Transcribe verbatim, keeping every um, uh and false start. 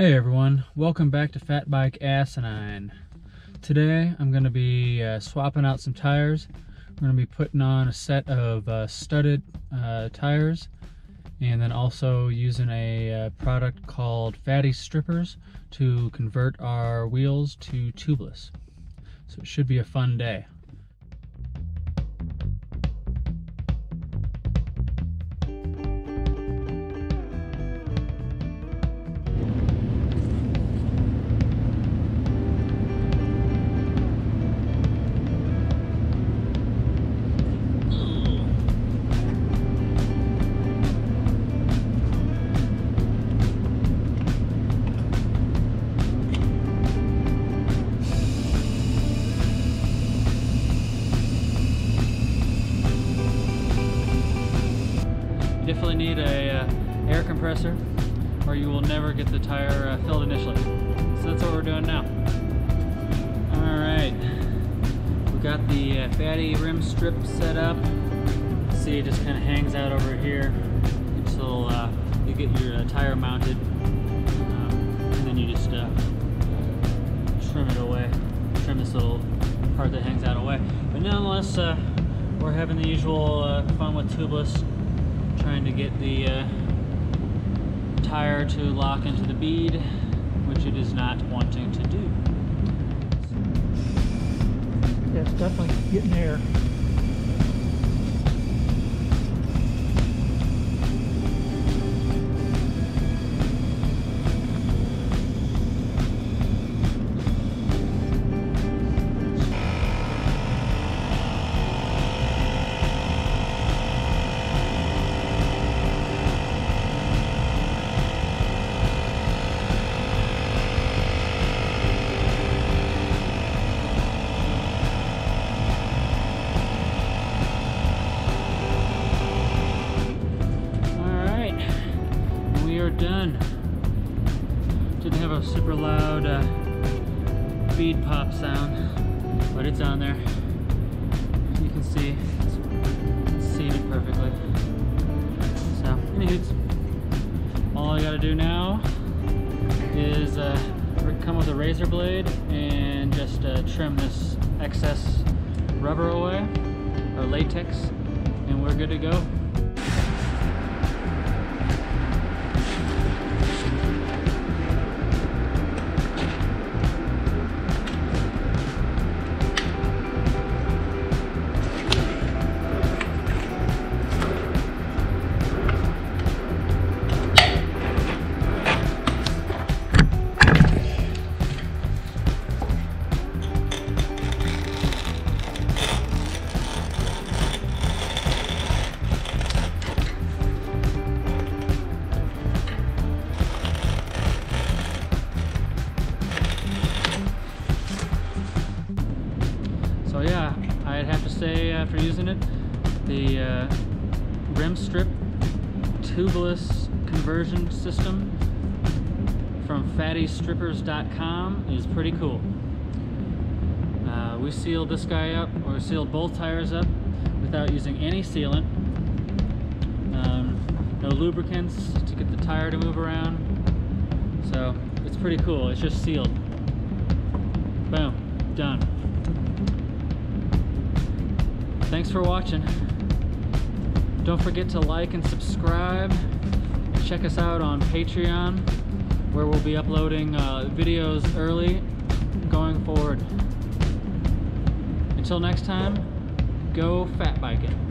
Hey everyone, welcome back to Fat Bike Asinine. Today I'm going to be uh, swapping out some tires. We're going to be putting on a set of uh, studded uh, tires, and then also using a uh, product called Fatty Strippers to convert our wheels to tubeless. So it should be a fun day. Definitely need a uh, air compressor, or you will never get the tire uh, filled initially. So that's what we're doing now. All right, we got the uh, Fatty rim strip set up. See, it just kind of hangs out over here until uh, you get your uh, tire mounted, um, and then you just uh, trim it away, trim this little part that hangs out away. But nonetheless, uh, we're having the usual uh, fun with tubeless. Trying to get the uh, tire to lock into the bead, which it is not wanting to do. Yeah, it's definitely getting air. Done. Didn't have a super loud uh, bead pop sound, but it's on there. You can see it's seated perfectly. So, anyways, all I gotta do now is uh, come with a razor blade and just uh, trim this excess rubber away, or latex, and we're good to go. So yeah, I'd have to say after using it, the uh, rim strip tubeless conversion system from fatty strippers dot com is pretty cool. Uh, we sealed this guy up, or sealed both tires up without using any sealant. Um, no lubricants to get the tire to move around. So it's pretty cool, it's just sealed. Boom, done. Thanks for watching. Don't forget to like and subscribe. Check us out on Patreon, where we'll be uploading uh, videos early going forward. Until next time, go fat biking.